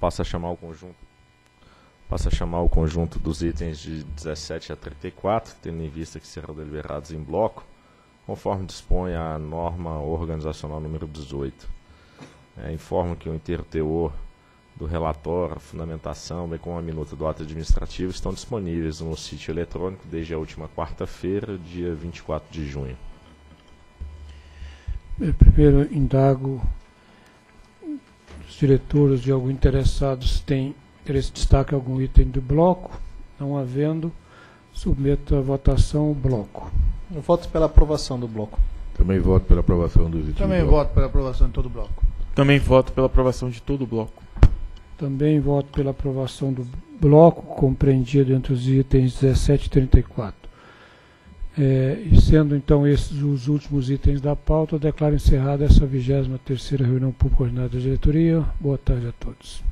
passa a chamar o conjunto dos itens de 17 a 34, tendo em vista que serão deliberados em bloco, conforme dispõe a norma organizacional número 18. Informo que o inteiro teor do relatório, a fundamentação, bem como a minuta do ato administrativo estão disponíveis no sítio eletrônico desde a última quarta-feira, dia 24 de junho. Eu primeiro indago os diretores de algum interessado se tem interesse de destaque algum item do bloco. Não havendo, submeto à votação o bloco. Eu voto pela aprovação do bloco. Também voto pela aprovação dos itens. Também voto pela aprovação de todo o bloco. Também voto pela aprovação de todo o bloco. Também voto pela aprovação do bloco compreendido entre os itens 17 e 34. E sendo, então, esses os últimos itens da pauta, eu declaro encerrada essa 23ª reunião pública ordinária da diretoria. Boa tarde a todos.